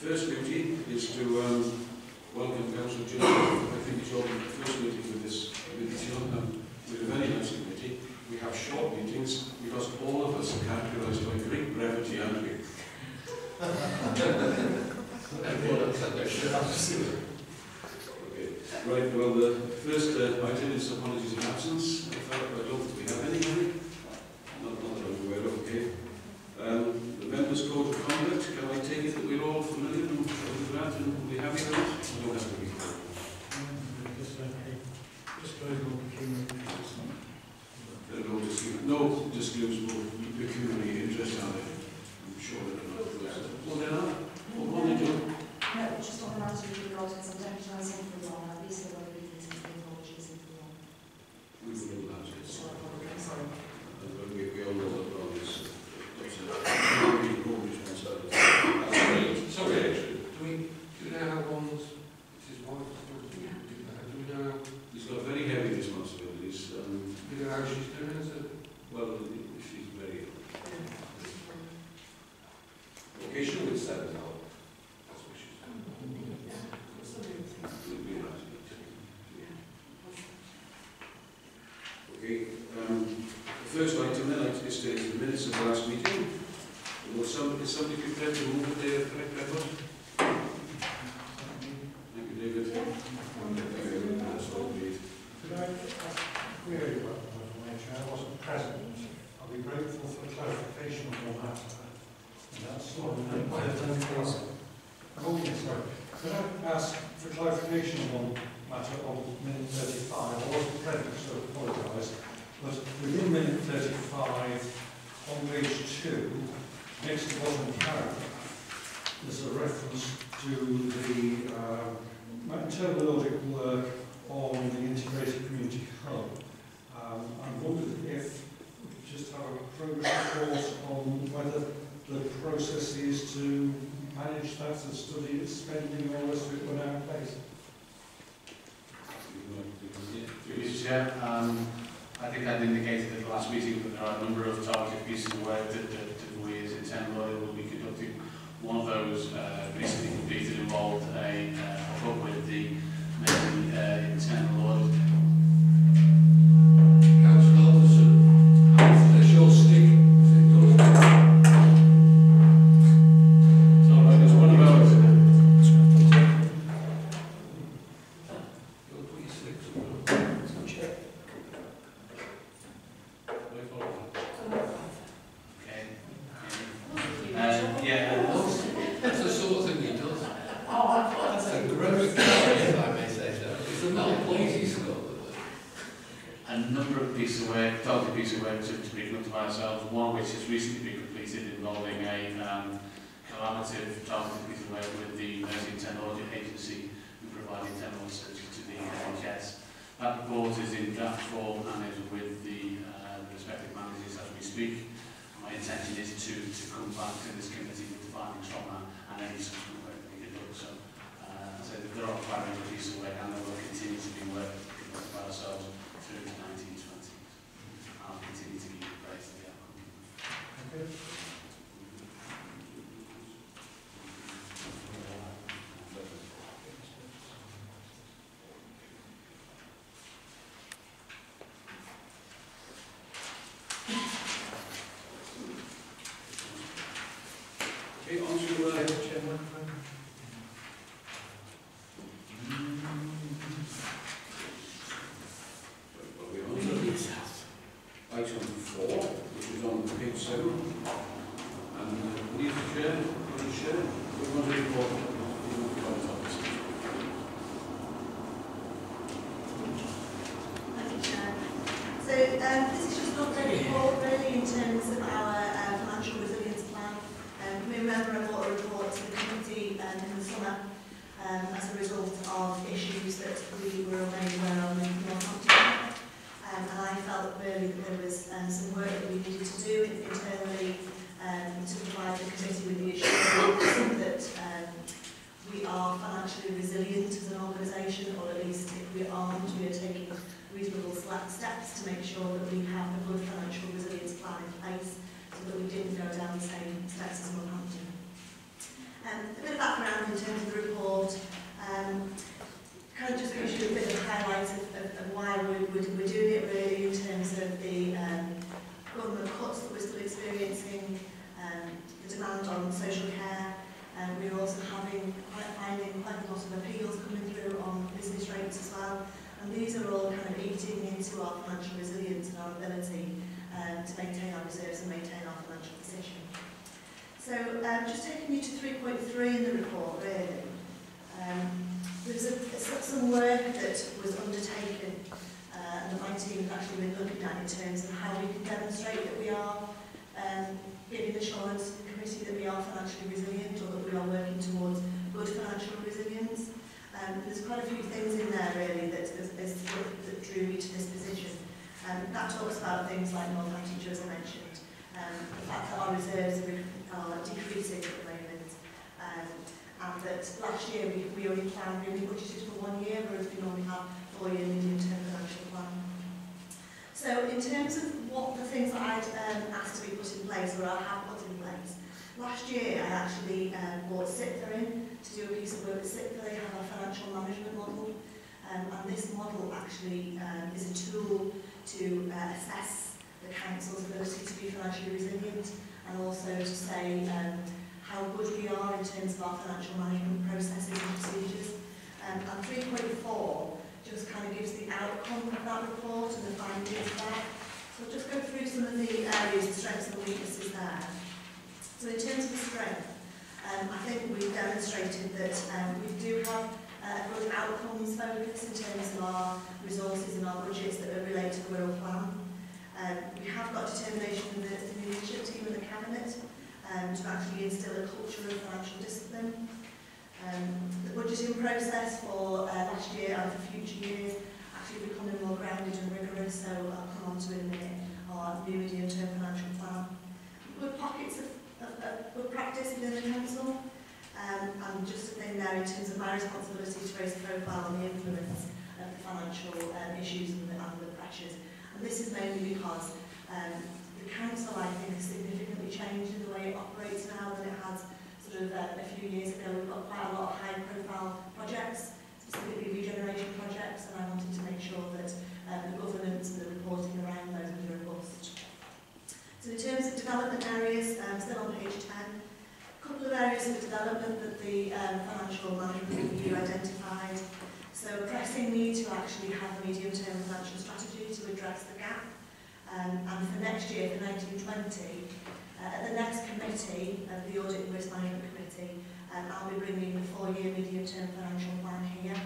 first duty is to welcome Council John. I think it's your first meeting with this committee, and with a very nice committee. We have short meetings because all of us are characterised by great brevity, aren't we? Okay. Right, well, the first item is apologies in absence. I don't think we have any. Not that I'm aware of, okay. The Members' Code of Conduct, can I take it that we're all familiar with that and we have it? I don't have to be. Just very long pecuniary. No disclosable pecuniary interest, are there? I'm sure there are not. Well, there are. What did you? No, just on the matter of the audience, I'm recognising for the law, at least there will be these technologies in the law. We will allow it. Sorry. We all know that law is. Sorry, actually, do we know how long this is wife's responsibility? Do we know how? She's got very heavy responsibilities. Do we know how she's doing, is it? Well, she's very ill. Yeah. Occasionally it's sad as well. That's what she's doing. Yeah. Okay. The first item then is the minutes of the last meeting. Is somebody prepared to move the correct record? Thank you, David. Could I ask a query about the information? I wasn't present. I'll be grateful for clarification on the matter. And that's not could I ask for clarification on the matter of minute 35? I wasn't present, so I apologise. But within minute 35, on page 2, next to the bottom paragraph, there's a reference to the methodological work on the integrated community hub. I wondered if we could just have a progress report on whether the process is to manage that and study it, spending all the rest of it when out of place. Yeah, I think I'd indicated at the last meeting that there are a number of targeted pieces of work that we as Intent Royal will be conducting. One of those recently completed involved a hookup with the main Intent Royal. A bit of background in terms of the report. Kind of just go through a bit of highlights of why we're doing it, really, in terms of the government cuts that we're still experiencing, the demand on social care. We were also finding quite a lot of appeals coming through on business rates as well. And these are all kind of eating into our financial resilience and our ability to maintain our reserves and maintain our financial position. So just taking you to 3.3 in the report, really. There's some work that was undertaken and my team have actually been looking at in terms of how we can demonstrate that we are giving assurance to the committee that we are financially resilient, or that we are working towards good financial resilience. There's quite a few things in there, really, that drew me to this position. That talks about things like Northamptonshire, as I mentioned, the fact that our reserves are decreasing at the moment, and that last year we only planned, really budgeted for 1 year, whereas we normally have 4-year medium-term financial plan. So in terms of what the things that I'd asked to be put in place, or I have put in place, last year I actually brought CIPFA in to do a piece of work with CIPFA. They have a financial management model, and this model actually is a tool to assess the council's ability to be financially resilient, and also to say how good we are in terms of our financial management processes and procedures. And 3.4 just kind of gives the outcome of that report and the findings of that. So I'll just go through some of the areas, the strengths and weaknesses there. So in terms of the strength, I think we've demonstrated that we do have good outcomes focus in terms of our resources and our budgets that are related to the rural plan. We have got determination in the leadership team and the cabinet to actually instil a culture of financial discipline. The budgeting process for last year and for future years actually becoming more grounded and rigorous, so I'll come on to in a minute our new medium-term financial plan. Good pockets of good practice within the council, and just a thing there in terms of my responsibility to raise the profile and the influence of the financial issues and the pressures. And this is mainly because the council, I think, has significantly changed in the way it operates now than it has sort of a few years ago. We've got quite a lot of high-profile projects, specifically regeneration projects, and I wanted to make sure that the governance and the reporting around those was robust. So in terms of development areas, still on page 10, a couple of areas of development that the financial management review identified. So a pressing need to actually have a medium-term financial strategy to address the gap. And for next year, for 1920, at the next committee, the Audit and Risk Management Committee, I'll be bringing the 4-year medium-term financial plan here.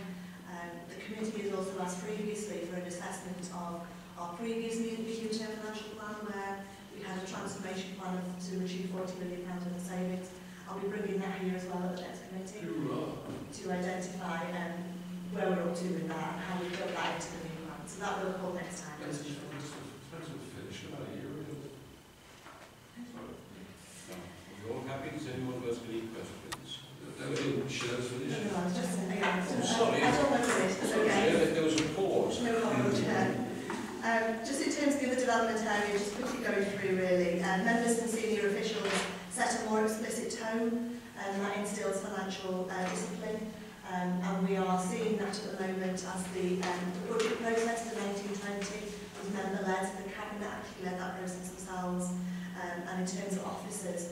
The committee has also asked previously for an assessment of our previous medium-term financial plan, where we had a transformation plan to achieve £40 million in savings. I'll be bringing that here as well at the next committee to identify where we're up to with that and how we build that into the new plan. So that will come next time. Yes, it's finished about a year ago. We're all happy. Does anyone else any questions? Nobody shares for this? No, I was just saying. I'm sorry. I don't want to finish, but okay. There was a pause. No problem, Chair. Just in terms of the other development area, just quickly going through, really. Members and senior officials set a more explicit tone, and that instills financial discipline. And we are seeing that at the moment as the budget process for 1920 was member-led. The cabinet actually led that process themselves. And in terms of officers,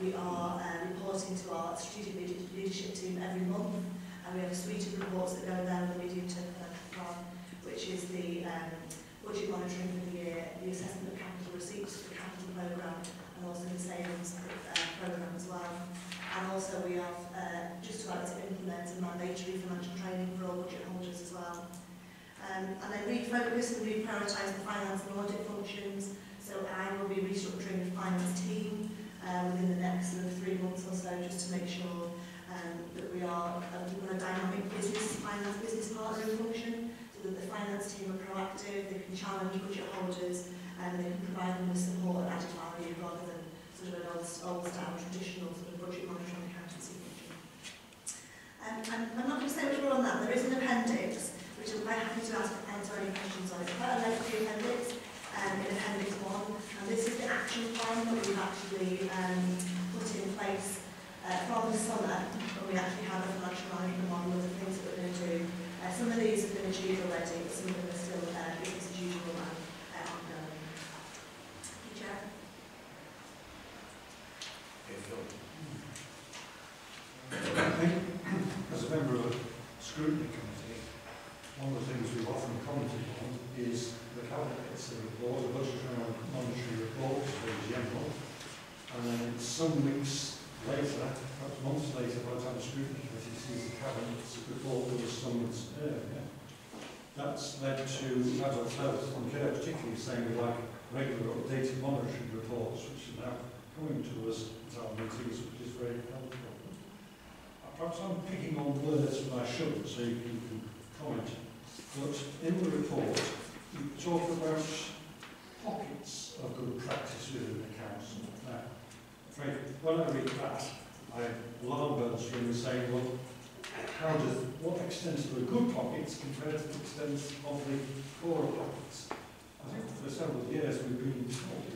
we are reporting to our strategic leadership team every month. And we have a suite of reports that go down the medium-term financial plan, which is the budget monitoring for the year, the assessment of capital receipts for the capital programme, and also the savings programme as well. And also we have just about to implement a mandatory financial training for all budget holders as well. And then refocus and reprioritise the finance and audit functions. So I will be restructuring the finance team within the next sort of 3 months or so, just to make sure that we are we've got a dynamic finance business partnering function, so that the finance team are proactive, they can challenge budget holders, and they can provide them with support and added value rather than sort of an old-style traditional sort of budget monitoring accountancy function. I'm not going to say much more on that. There is an appendix, which I'm quite happy to answer any questions on. It's quite a lengthy appendix, in Appendix 1, and this is the action plan that we've actually put in place Rather than sum up what we actually have as an actuality and one of the things that we're going to do. Some of these have been achieved already, but some of them are still business as usual and ongoing. Jack? Okay, Phil. I think, as a member of a scrutiny committee, one of the things we've often commented on is the calendars, the report, the budgetary and monetary reports in general, and then in some weeks later, perhaps months later, by the time the scrutiny committee sees the cabinets before there was some earlier, that's led to adult health and care, particularly saying we like regular updated monitoring reports, which are now coming to us at our meetings, which is very helpful. Perhaps I'm picking on words when I shouldn't, so you can comment. But in the report, you talk about pockets of good practice within the council. Now, when I read that, I alarm bells ring saying, well, what extent of the good pockets compared to the extent of the poorer pockets? I think for several years we've been told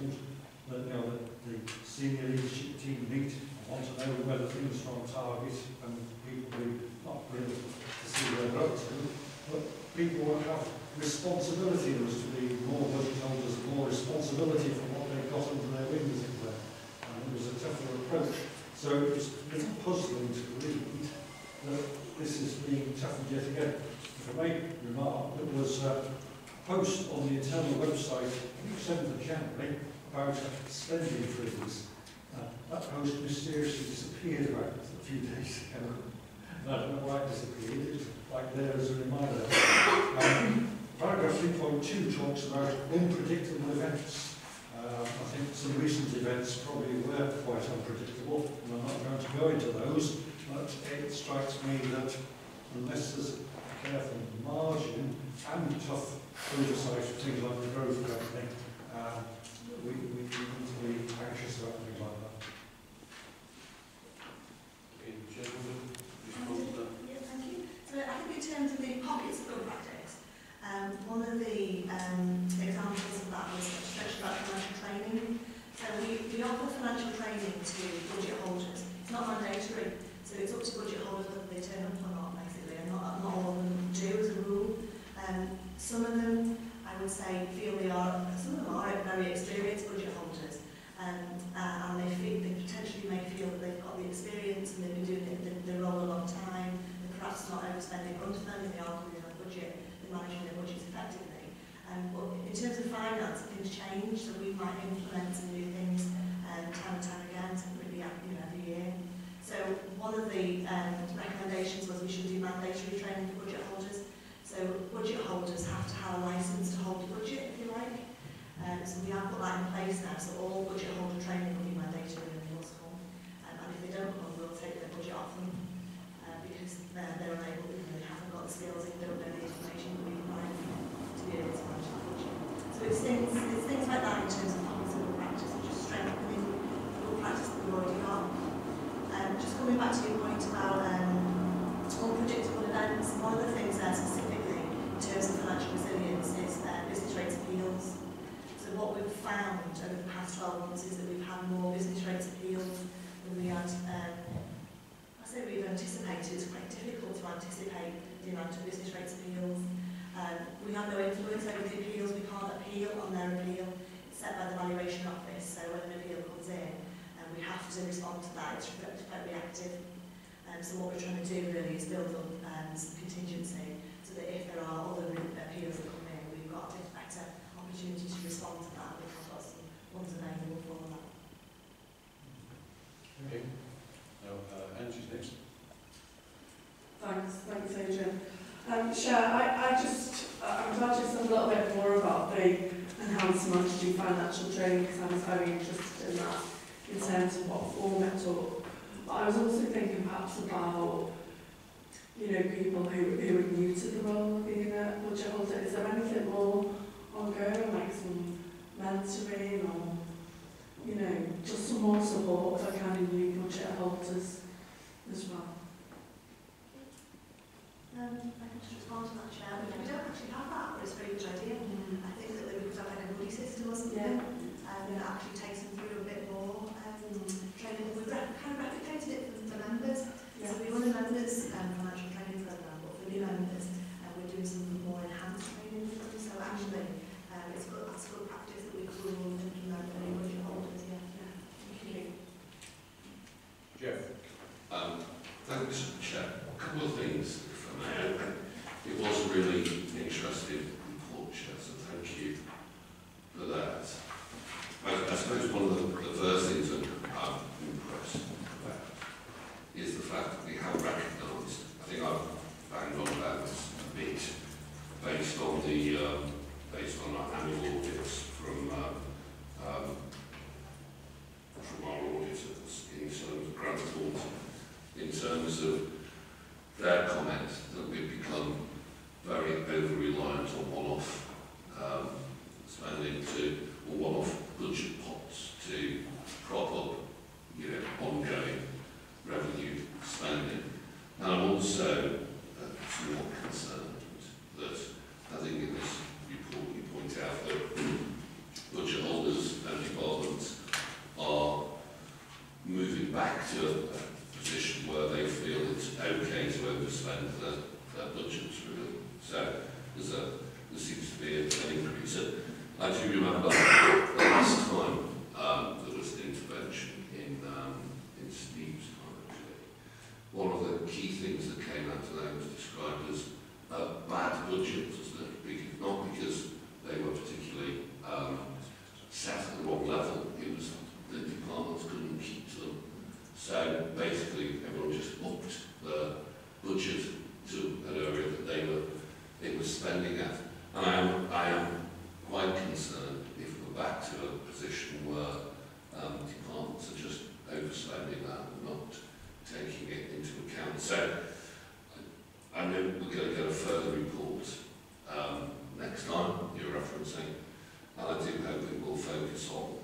that, you know, the senior leadership team meet and want to know whether things are on target and people will not really see where they're up to, but people will have responsibility. There was to be more budget holders, more responsibility for what they've got under their wings. It was a tougher approach. So it's a little puzzling to read that this is being toughened yet again. If I may remark, there was a post on the internal website on the 7th of January about spending freeze. That post mysteriously disappeared about a few days ago. And I don't know why it disappeared. It's like there as a reminder. Paragraph 3.2 talks about unpredictable events. I think some recent events probably were quite unpredictable, and I'm not going to go into those, but it strikes me that unless there's a careful margin and tough oversight of things like the growth company, we need to be anxious about things like that. Okay, gentlemen, yeah, thank you. So I think in terms of the pockets of good practice, one of the examples of that was about financial training. So we offer financial training to budget holders. It's not mandatory, so it's up to budget holders whether they turn up or not, basically, and not all of them do as a rule. Some of them, I would say, some of them are very experienced budget holders, and they potentially may feel that they've got the experience and they've been doing their role a long time, and perhaps not overspending, understanding they are within their budget, they're managing their budgets effectively. But in terms of finance, things change, so we might implement some new things time and time again, so maybe every year. So one of the recommendations was we should do mandatory training for budget holders. So budget holders have to have a licence to hold a budget, if you like. So we have put that in place now, so all budget holder training will be mandatory in the course form. And if they don't come, we'll take their budget off them because they're unable, they haven't got the skills, they don't know the information that we provide to be able to. So it's things like that in terms of pockets of good practice and just strengthening the good practice that we've already got. Just coming back to your point about unpredictable events, one of the things there specifically in terms of financial resilience is business rates appeals. So what we've found over the past 12 months is that we've had more business rates appeals than we had, I say we've anticipated. It's quite difficult to anticipate the amount of business rates appeals. We have no influence over the appeals, we can't appeal on their appeal. It's set by the valuation office, so when an appeal comes in, we have to respond to that. It's quite reactive. So what we're trying to do really is build up some contingency so that if there are other appeals that come in, we've got a better opportunity to respond to that. We've got some ones available for that. Okay. Now, Angie's next. Thanks, Adrian. Chair, I'm glad you said a little bit more about the enhanced monetary financial training because I was very interested in that in terms of what form it took. But I was also thinking perhaps about, you know, people who are new to the role of being a budget holder. Is there anything more ongoing, like some mentoring or, you know, just some more support for kind of new budget holders as well? I can just respond to that, Chair. We don't actually have that, but it's a very good idea. I think that we could have like a buddy system or something, and it actually takes them through a bit more training. We've kind of replicated it for them language chat, a couple of things from that. It was really interesting culture, so thank you for that. I suppose one of the first things that I'm impressed about is the fact that we have recognised, I think I've banged on about this a bit, based on the based on our annual audits from our auditors in terms of Grant Thornton, in terms of their comments that we've become very over-reliant on one-off spending to, or one-off budget pots to prop up, you know, ongoing revenue spending. And I'm also somewhat concerned that, I think in this report you point out that budget holders and departments are moving back to a position where they feel it's okay to overspend their budgets, really. So there seems to be an increase. I do remember the last time there was an intervention in Steve's time, actually. One of the key things that came out today was described as bad budgets, wasn't it? Not because they were particularly set at the wrong level, it was the departments couldn't keep to them. So basically everyone just upped the budget to an area that they were spending at. And I am quite concerned if we're back to a position where departments are just overspending that and not taking it into account. So I know we're going to get a further report next time you're referencing, and I do hope it will focus on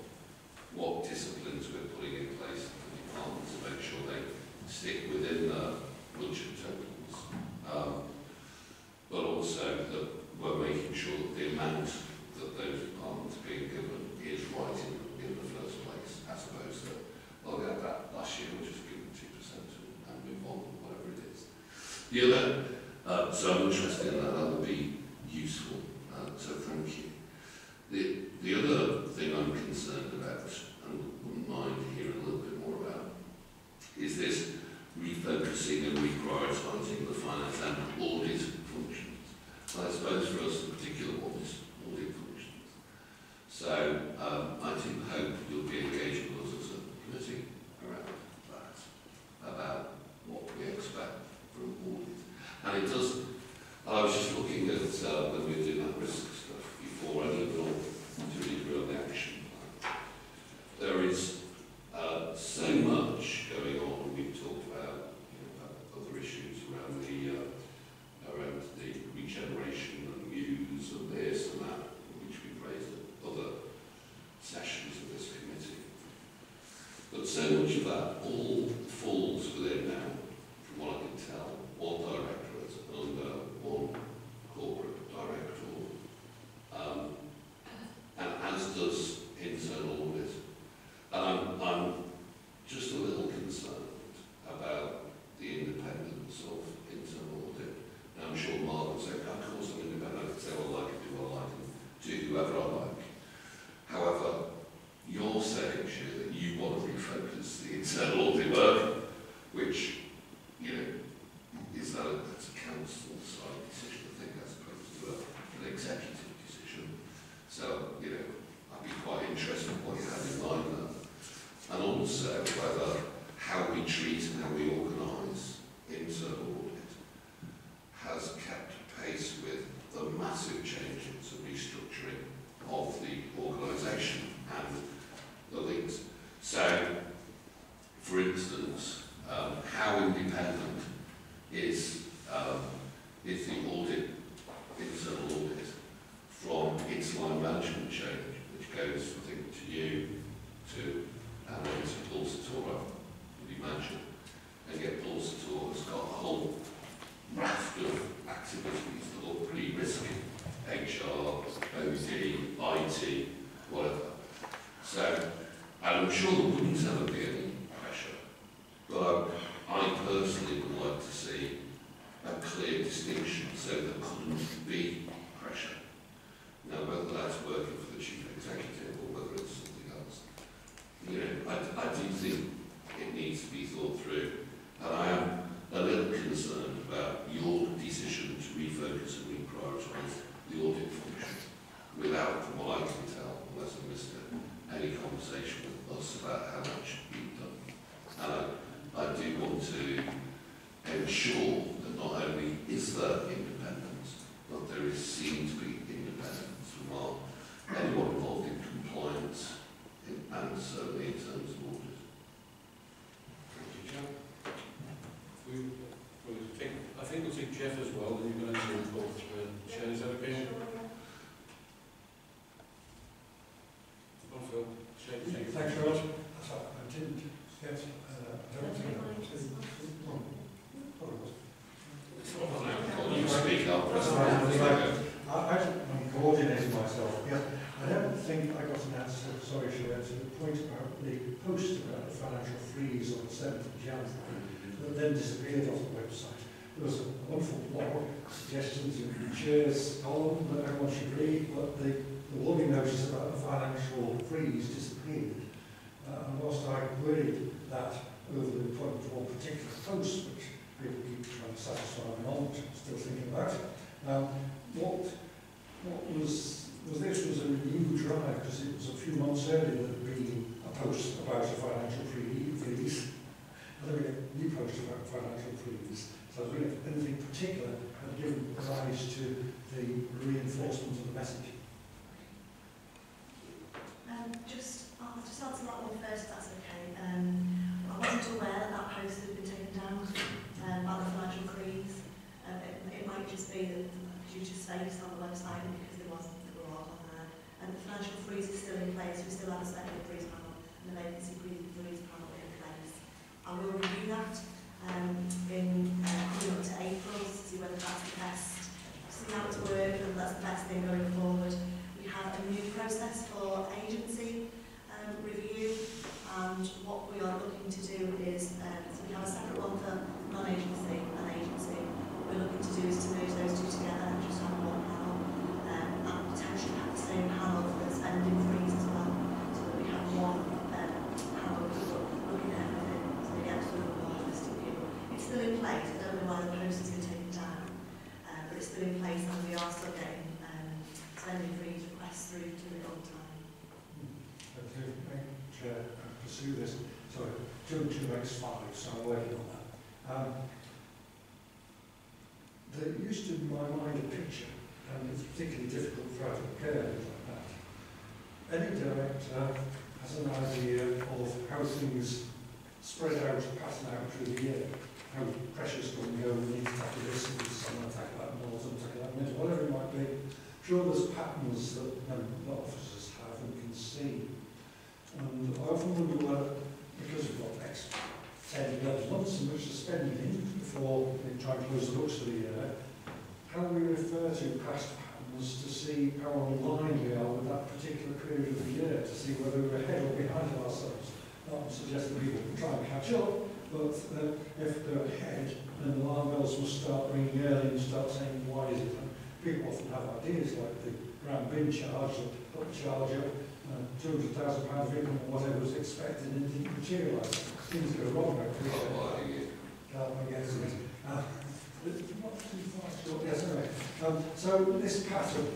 what disciplines we're putting in place in the departments to make sure they stick within the budget totals, but also that we're making sure that the amount that those departments are being given is right in the first place, as opposed to, well, we had that last year, we'll just give them 2% and move on, whatever it is. The other, so I'm interested in that, that would be useful, so thank you. The other thing I'm concerned about, and wouldn't mind hearing a little bit more about, is this refocusing and reprioritising the finance and audit functions. And I suppose for us in particular, what is audit functions? So I do hope you'll be engaged with us as a committee around that, about what we expect from audit. And it does, I was just looking at when we were doing that risk stuff, before I moved on to rebuild the action plan. There is so much going on. We've talked about, you know, about other issues around the regeneration and use and this and that, which we've raised at other sessions of this committee. But so much of that all falls within now, from what I can tell, one directorate under one corporate director. And as does internal audit. And I'm just a little concerned about the independence of internal audit. Now I'm sure Mark would say, of course I'm independent, I can say what I like and do what I like and do whoever I like. However, you're saying, Sheila, that you want to refocus the internal audit work, which, you know, is that that's a council side decision, I think, as opposed to an executive. So, you know, I'd be quite interested in what you had in mind there. And also whether how we treat and how we organise internal audit has kept pace with the massive changes and restructuring of the organisation and the links. So, for instance, how independent is the audit, internal audit, from its line management change, which goes, I think, to you, to and then to Paul Sartor, I would imagine. And yet Paul Sartor has got a whole raft of activities that look pretty risky. HR, OT, IT, whatever. So, and I'm sure there wouldn't ever be any pressure, but I personally would like to see ensure that not only is there independence, but there is seen to be independence from anyone involved in compliance and certainly in terms of audit. Thank you, Jeff. I think we'll take Jeff as well, and you guys will both share. Is that okay? Oh, Phil, share. Thanks very much. I didn't get I don't think I I'm coordinating myself. Yeah. I don't think I got an answer, sorry Sharon, to the point about the post about the financial freeze on the 7th of January that then disappeared off the website. There was a wonderful blog, suggestions and chairs column that everyone should read, but the warning notice about the financial freeze disappeared. And whilst I queried that over the point of one particular post, which people keep trying to satisfy me on, which I'm still thinking about, what was this was a new drive, because it was a few months earlier that had been a post about a financial freeze, and there had been a new post about financial freeze. So I don't know if anything particular had given rise to the reinforcement of the message. I'll just answer that one first, if that's okay. I wasn't aware that that post had been taken down by the financial freeze. It might just be that due to space on the website, because there were a lot on there. And the financial freeze is still in place. We still have a spending freeze panel and the vacancy freeze panel in place. I will review that in coming up to April to see whether that's the best, see how it's worked, and that's the best thing going forward. We have a new process for agency review, and what we are looking to do is so we have a separate one for non-agency and agency. What we're looking to do is to merge those two together and just have one panel and potentially have the same panel for the spending freeze as well, so that we have one panel looking at everything, so we get sort of a more holistic view. It's still in place. I don't know why the post has been taken down, but it's still in place, and we are still getting spending freeze requests through to it all the time. And pursue this. So 2 and 2 makes 5, so I'm working on that. There used to be in my mind a picture, and it's particularly difficult for out of care like that. Any director has an idea of how things spread out, pattern out through the year, how pressure's going to go, we need to tackle this, and someone tackle that, and someone tackle that, and whatever it might be. Sure, there's patterns that the officers have and can see. And I often wonder whether, because we've got the next 10-11 months in which to spend in before they try to close the books for the year, how we refer to past patterns to see how online we are with that particular period of the year, to see whether we're ahead or behind of ourselves. Not suggesting people can try and catch up, but if they're ahead, then the alarm bells will start ringing early and start saying, why is it? And people often have ideas like the grand bin charge, the put charge up, £200,000 of income or whatever was expected and didn't materialise. Things go wrong, I appreciate it. So this pattern,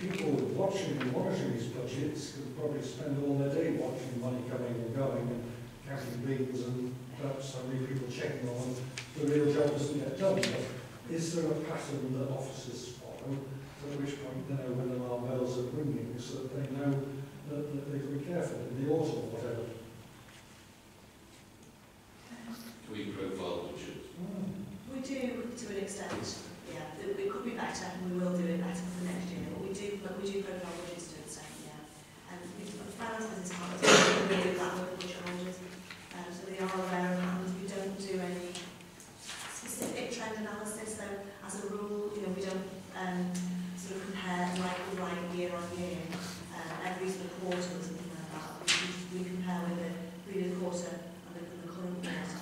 people watching and monitoring these budgets could probably spend all their day watching money coming and going and counting beans and perhaps so many people checking on the real job doesn't get done. But is there a pattern that officers follow? At which point they know when the alarm bells are ringing, so that they know that they can be careful in the autumn or whatever. Can we profile budgets? We do, to an extent. Yeah, we could be better, and we will do it better for next year. But we do profile budgets to an extent. Yeah, and the finance business partners are really glad with the challenges, so they are aware of them. We don't do any specific trend analysis, so as a rule, you know, we don't. Sort of compare like year on year, every sort of quarter or something like that. We compare with the previous quarter and the current quarter.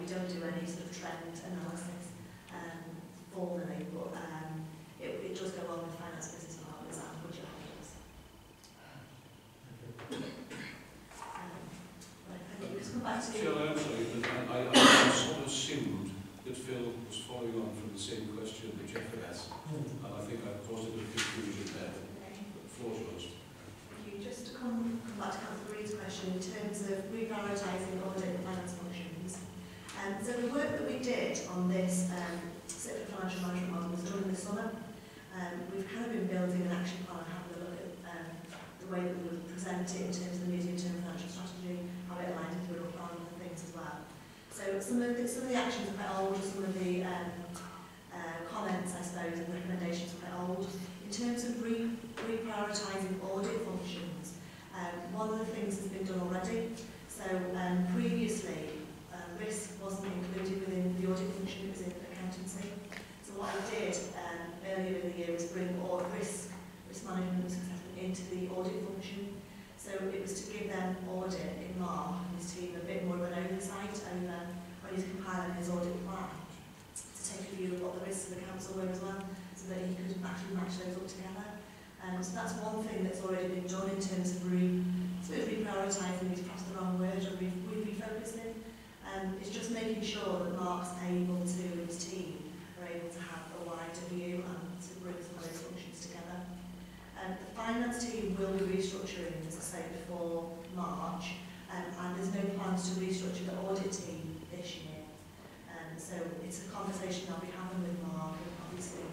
We don't do any sort of trend analysis formally, but it does go on with finance business partners and budget holders. Right, let's come back to you. Phil, I'm sorry, but I sort of assumed that Phil was following on from the same question that Jeff had asked. And I think I've caused a bit of confusion there. The floor's yours. Thank you. Just to come back to Councillor Reid's question in terms of reprioritising audit and finance functions. So the work that we do did on this separate financial management model was done in the summer. We've kind of been building an action plan and having a look at the way that we'll present it in terms of the medium-term financial strategy, how it aligned with the rural plan and things as well. So some of the actions are quite old, some of the comments, I suppose, and recommendations are quite old. In terms of reprioritising audit functions, one of the things has been done already. So previously, risk wasn't included within the audit function, it was in accountancy. So what I did earlier in the year was bring all risk management and success into the audit function. So it was to give them audit in Mark and his team a bit more of an oversight over when he's compiling his audit plan, take a view of what the risks of the council were as well, so that he could actually match those up together. So that's one thing that's already been done in terms of reprioritising, is perhaps the wrong word, or refocusing. It's just making sure that Mark's able to, and his team are able to have a wider view and to bring some of those functions together. The finance team will be restructuring, as I say, before March, and there's no plans to restructure the audit team this year. So it's a conversation I'll be having with Mark, and obviously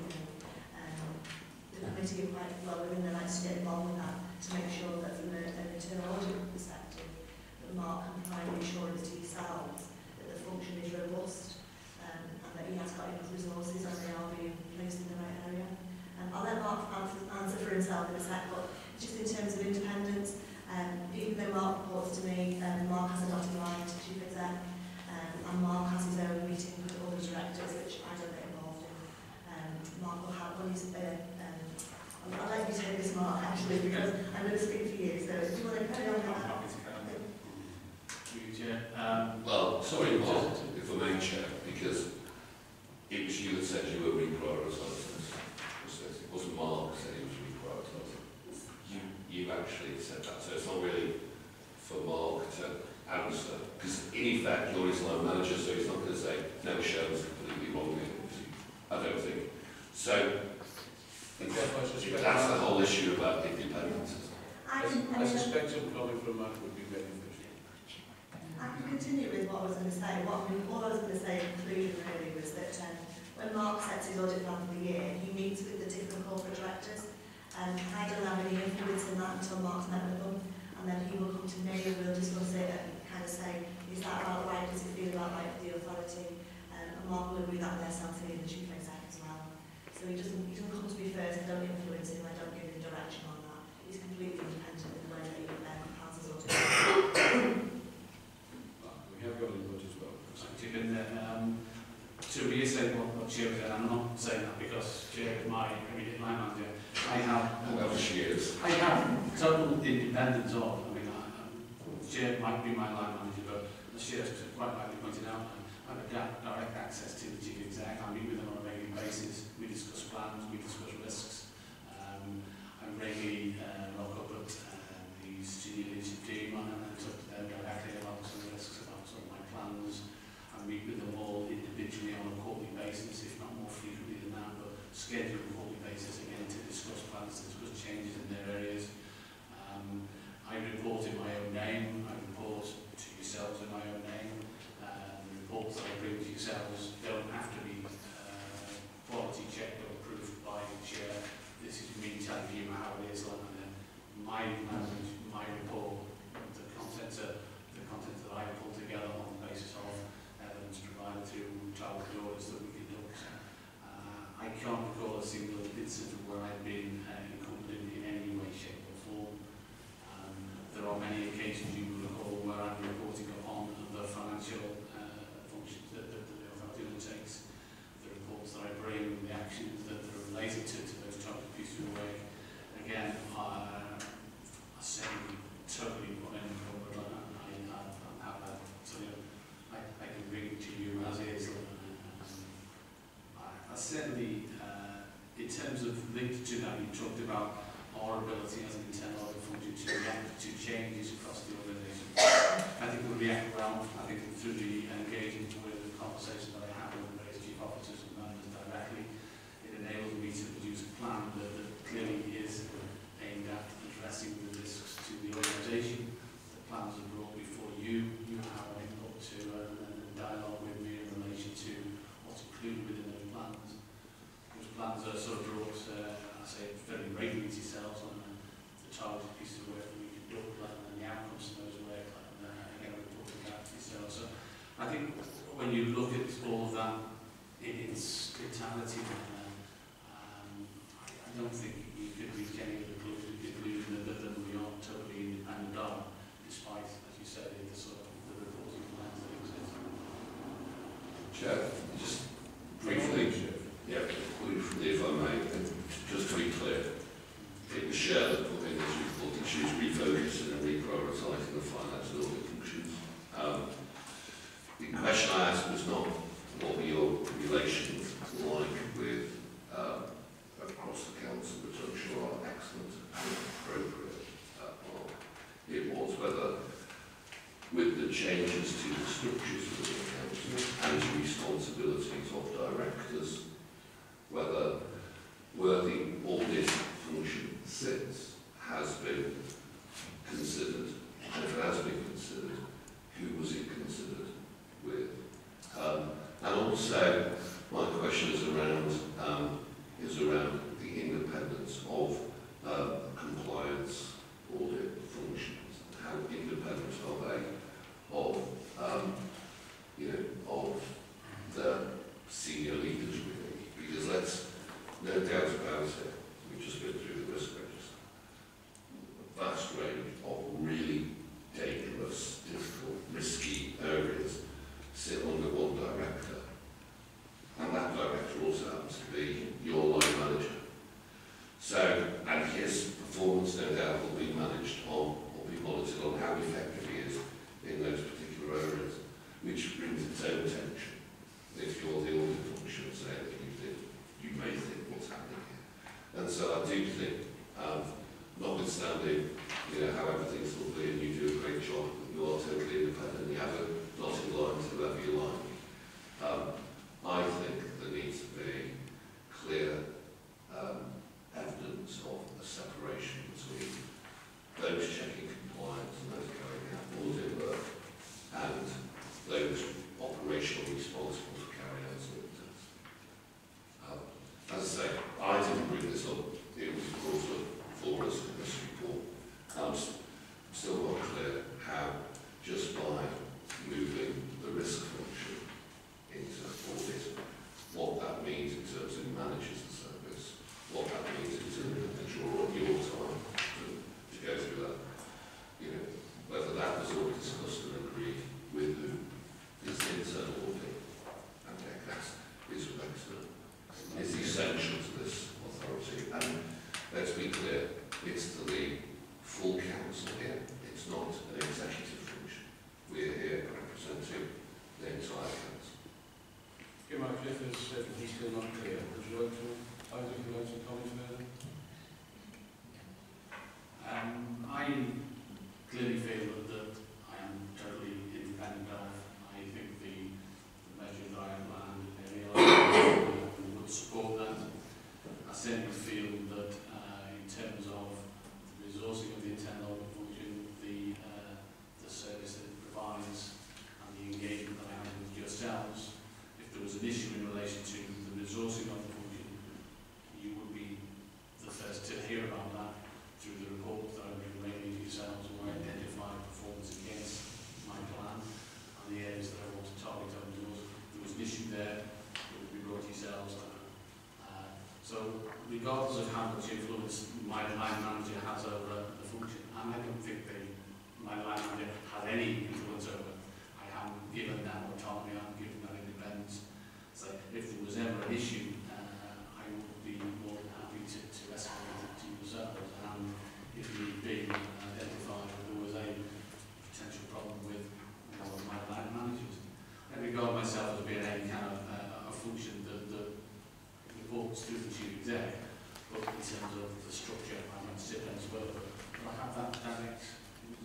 the committee are quite well within their rights to get involved with that, to make sure that from an internal audit perspective that Mark can provide reassurance to yourselves that the function is robust and that he has got enough resources and they are being placed in the right area. I'll let Mark answer for himself in a sec, but just in terms of independence, even though Mark reports to me, Mark has a dotted line to Chief Exec. And Mark has his own meeting with all the directors, which I don't get involved in. Mark will have one. I'd like you to take this, Mark, actually, because I'm going to speak for you. So do you want to carry on that? Well, sorry, Mark, if I may, Chair, because it was you that said you were reprioritising this process. It wasn't Mark that said he was reprioritising. You actually said that, so it's not really for Mark to answer, because in effect you're his line manager, so he's not going to say no, Sharon's completely wrong here, I don't think. So that's the whole issue about independence. I suspect your comment from Mark would be very interesting. I can continue with what I was going to say. All I was going to say in conclusion really was that when Mark sets his audit plan for the year, he meets with the different corporate directors, and I don't have any influence in that until Mark's met with them, and then he will come to me and we'll discuss it and kind of say, is that about right, does it feel about right for the authority? And Mark will agree that with SLT and the Chief Exec as well. So he doesn't come to me first, I don't influence him, I don't give him direction on that. He's completely independent in the way that he passes all together. We have got input as well. To reiterate what Chair said, I'm not saying that because Chair is my immediate line manager. I have total independence of, I mean, Chair might be my line manager, but as Chair quite rightly pointed out, I have direct access to the Chief Exec. I meet with them on a regular basis. We discuss plans, we discuss risks. I regularly look up at the senior leadership team and talk to them directly about some risks, about some of my plans. I meet with them all individually on a quarterly basis, if not more frequently than that, but scheduled on a quarterly basis again to discuss plans, to discuss changes in their areas. I report in my own name, I report to yourselves in my own name. The reports that I bring to yourselves don't have to be quality checked or approved by the Chair. This is me telling you how it is, like, and then my language, my report, the content that I pull together on the basis of evidence provided through child lawyers that we can look at. I can't recall a single instance where I've been incumbent in any way, shape or form. There are many occasions you will recall where I'm reporting on the financial functions that the authority undertakes, the reports that I bring, the actions that are related to those types of pieces of work. Again, I say totally put in the corporate line, and I have that. So, you know, I can bring it to you as is. I certainly, in terms of linked to that, you talked about our ability as an internal audit function to react to changes across the organisation. I think we'll react well. I think through the engagement with the conversation that I have with the various chief officers and managers directly, it enables me to produce a plan that clearly is aimed at addressing the risks to the organisation. The plans are brought before you. You have an input to and dialogue with me in relation to sometimes those sort of drugs, I say, very regulates itself on the targeted pieces of work that we conduct, and the outcomes of those work, and again, we put them back to itself. So I think when you look at all of that in its totality, I don't think you could reach any of the conclusion that we are totally independent on, despite, as you said, the sort of the reporting plans that exist. Chair, just briefly. Yeah, if I may, just to be clear, it was Cher that put in this report that she was refocusing and reprioritising the finance and audit functions. The question I asked was not what were your relations like with across the council, which I'm sure are excellent and appropriate. It was whether, with the changes to the structures of the council and the responsibilities of directors, whether where the audit function sits has been considered, and if it has been considered, who was it considered with? And also, my question is around the independence of compliance audit functions. How independent are they of of the senior leaders? Because let's, no doubt about it, we've just been through the risk register. A vast range of really dangerous, difficult, risky areas sit under one director. And that director also happens to be your line manager. So, and his performance, no doubt, will be managed on, or be monitored on how effective he is in those particular areas, which brings its own tension. If you're the audit function, say that you may think what's happening here. And so I do think, notwithstanding, however things will be, and you do a great job, you are totally independent, you have a dotted line to whoever you like. I think there needs to be clear evidence of a separation between those checking compliance and those carrying out audit work, and those operationally responsible for carrying out audit tests. As I say, I didn't bring this up, it was brought up for us in this report. I'm still not clear how, just by moving the risk function into audit, what that means in terms of who manages the service, what that means in terms of the draw on your time to go through that. Whether that was all discussed and agreed with who. It's internal audit, and that's it's essential to this authority. And let's be clear, it's to the full council here. It's not an executive function. We're here representing the entire council. Okay, Mark, if it's still not clear, would you like to, either of you like to comment further? I clearly feel that I am totally independent of. Support that. I certainly feel that in terms of the resourcing of the internal audit function, the service that it provides and the engagement that I have with yourselves, if there was an issue in relation to the resourcing of the function, you would be the first to hear about that through the report that I've been making to yourselves, where I identify performance against my plan and the areas that I want to target on yours. If there was an issue there, it would be brought to yourselves. So, regardless of how much influence my line manager has over the function, and I don't think my line manager has any influence over it, I am given that autonomy, I am given that independence. So, if there was ever an issue, I would be more than happy to escalate it to yourselves, and if need be, identified if there was a potential problem with one of my line managers. I regard myself as being any kind of a function that reports through the chief exec, but in terms of the structure, I might sit there as well. But I have that direct,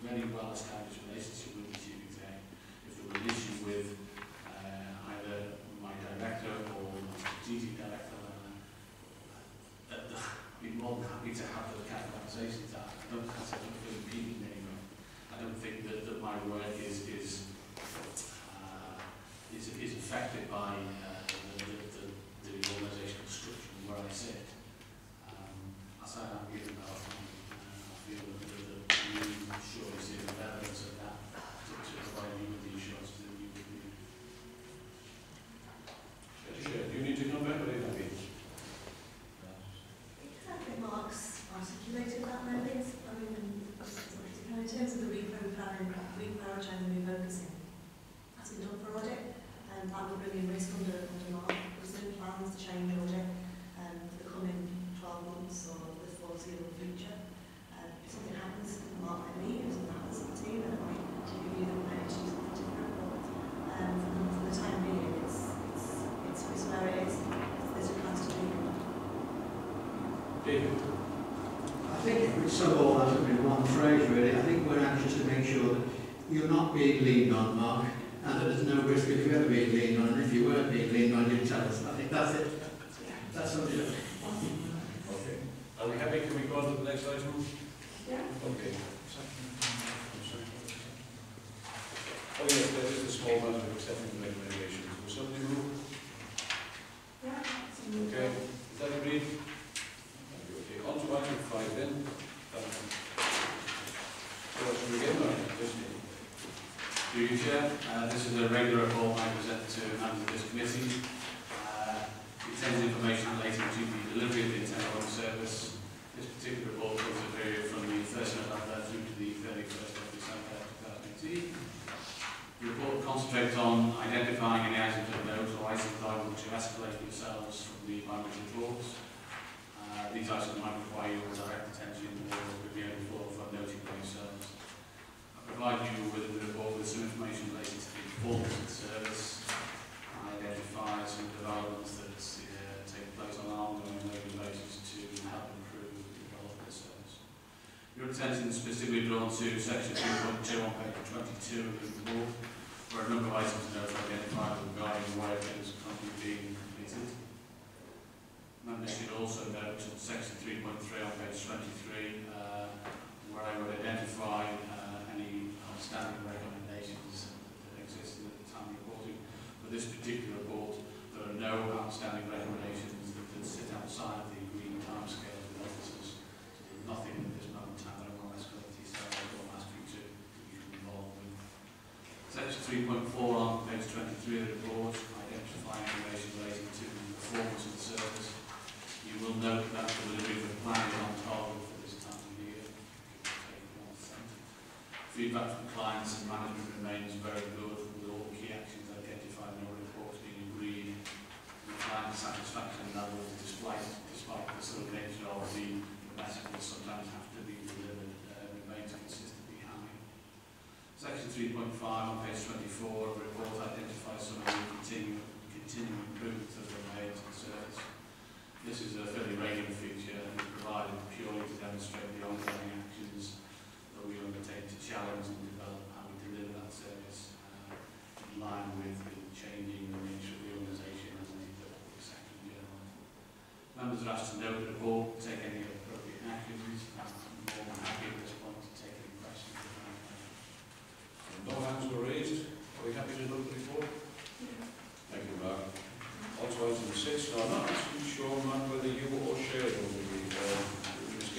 very well established relationship with the chief exec. If there were an issue with either my director or my strategic director, I'd be more than happy to have those kind of conversations. I don't feel impeded anymore. I don't think that my work is affected by the organizational structure where I sit. misconduct under resident plans to change order for the coming 12 months or the foreseeable future. If something happens to the mark and me, if something happens to the team, then I might take a view that might actually something different. But for the time being, it's where it is. There's a plan to do it. David? I think if we sum all that up in one phrase, really, I think we're anxious to make sure that you're not being leaned on, Mark, and that there's no risk of you ever being leaned on, and if you weren't being leaned on, you'd tell us. I think that's it. That's something else. Okay. Are we happy? Can we go on to the next item? Yeah. Okay. Oh yes, there is a small matter of accepting the recommendations. Will somebody move? Yeah. Okay. Is that agreed? Okay. On to item 5 then. Through you, Chair. This is a regular report I present to members of this committee. It contains information relating to the delivery of the internal service. This particular report covers the period from the 1st of November through to the 31st of December 2018. The report concentrates on identifying any items of note or items liable to escalate themselves from the migratory clause. These items might require your direct attention or review before noting themselves. Provide you with the report with some information related to the performance of the service. I identify some developments that take place on an ongoing basis to help improve the quality of the service. Your attention is specifically drawn to section 2.2 on page 22 of the report, where a number of items are identified regarding where things are currently being completed. Members should also note section 3.3 on page 23, where I would identify standard recommendations that existed at the time of reporting. For this particular report, there are no outstanding recommendations that sit outside the agreed timescale of the officers. So there's nothing at this moment in time that I want to escalate these so I will ask you to be involved with. Section 3.4 on page 23 of the report, identifying information relating to the performance of the service. You will note that the delivery of the plan is on target for this time of year. Feedback from clients and management remains very good, with all key actions identified in your report being agreed. The client satisfaction levels, despite the sort of nature of the message that sometimes have to be delivered, remains consistently high. Section 3.5 on page 24 of the report identifies some of the continuing improvements that were made to the service. This is a fairly regular feature and provided purely to demonstrate the ongoing actions we undertake to challenge and develop how we deliver that service in line with the changing nature of the organisation and the public sector in general. Members are asked to note the report, take any appropriate actions, and I'm more than happy at this point to take any questions. No hands were raised. Are we happy to look at the report? Yeah. Thank you, Mark. Also, item 6, I'm not actually sure, Mark, whether you or Sherry will be I'll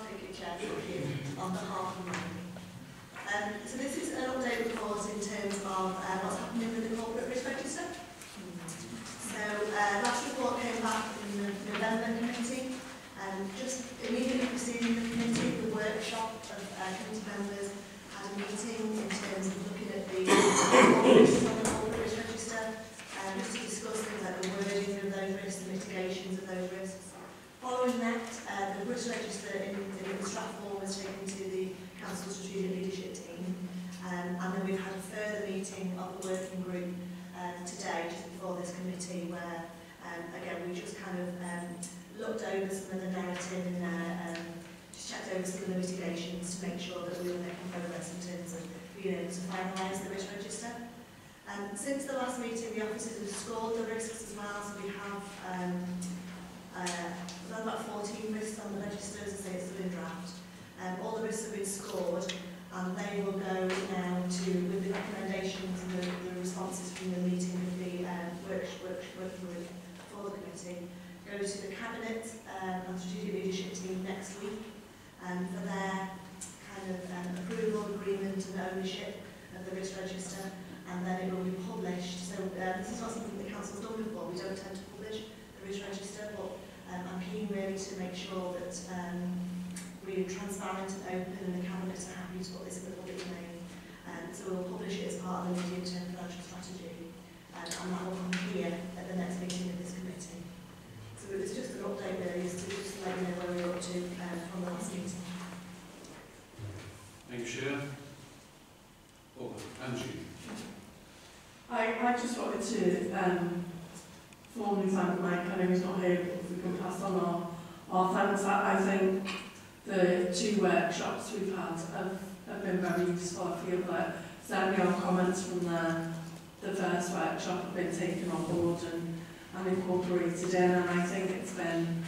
take a chair on behalf of so this is an update report in terms of what's happening with the corporate risk register. So last report came back in the November committee, and just immediately preceding the committee, the workshop of committee members had a meeting in terms of looking at the risks on the corporate risk register. Just to discuss things like the wording of those risks, the mitigations of those risks. Following that, the risk register in Stratford was taken to the Council Strategic Leadership Team, and then we've had a further meeting of the working group today, just before this committee, where again we just kind of looked over some of the narrative in there, just checked over some of the mitigations to make sure that we were making progress in terms of being able to finalise the risk register. Since the last meeting, the officers have scored the risks as well, so we have about 14 risks on the register, as I say, it's still in draft. All the risks have been scored, and they will go now to, with the recommendations and the responses from the meeting with the working group for the committee, go to the Cabinet and Strategic Leadership Team next week for their kind of approval, agreement and ownership of the risk register. And then it will be published. So this is not something the council's done before. We don't tend to publish the risk register, but I'm keen really to make sure that really transparent and open, and the cabinet are happy to put this in the public domain. So we'll publish it as part of the medium-term financial strategy, and that will come here at the next meeting of this committee. So it was just an update really, just to let you know where we're up to from the last meeting. Thank you, Chair. Oh, Angie. I just wanted to formally thank Mike. I know he's not here, but we can pass on our thanks. I think the two workshops we've had have been very useful. I feel like certainly our comments from the first workshop have been taken on board and incorporated in, and I think it's been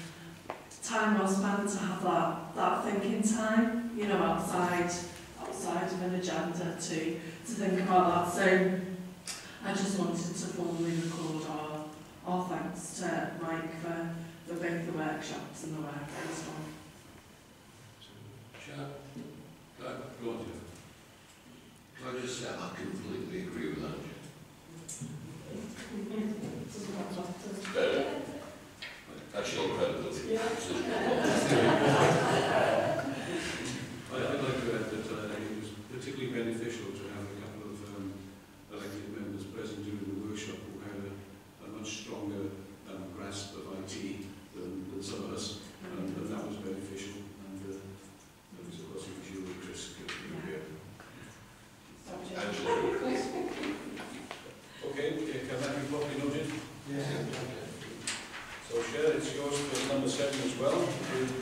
time well spent to have that thinking time, you know, outside of an agenda to think about that. So I just wanted to formally record our thanks to Mike for both the workshops and the work on this one. Can I just say I completely agree with that? That's your credibility. Yeah. I'd like to add that I think it was particularly beneficial to have a couple of elected members present during the workshop who had a much stronger grasp of IT than some of us, and that was beneficial. And there was, of course, a visual interest here. Okay, can that be properly noted? Yeah. So, Chair, it's yours for number 7 as well.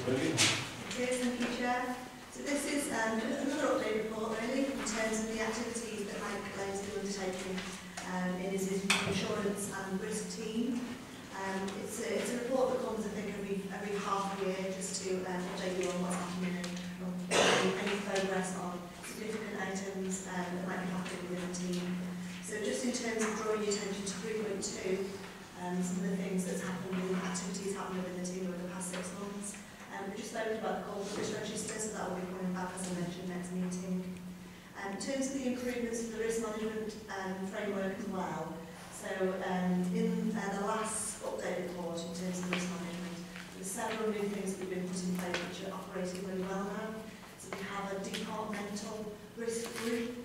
Brilliant. Thank you, Chair. So this is just another update report, really, in terms of the activities that Mike Collins is undertaking in his insurance and risk team. It's a report that comes, I think, every half year, just to update you on what's happening and any progress on significant items that might be happening within the team. So just in terms of drawing your attention to 3.2, some of the things that's happened and activities happened within the team over the past 6 months. We just spoke about the corporate register, so that will be coming back, as I mentioned, next meeting. In terms of the improvements to the risk management framework as well, so in the last update report in terms of risk management, there's several new things that we've been put in place which are operating really well now. So we have a departmental risk group,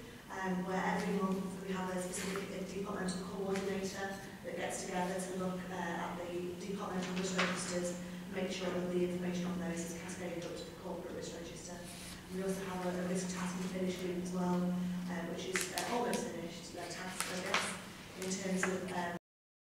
where every month we have a specific departmental coordinator that gets together to look at the departmental risk registers, make sure that the information on those is cascaded up to the corporate risk register. And we also have a risk task and finish group as well, which is almost finished, task, I guess, in terms of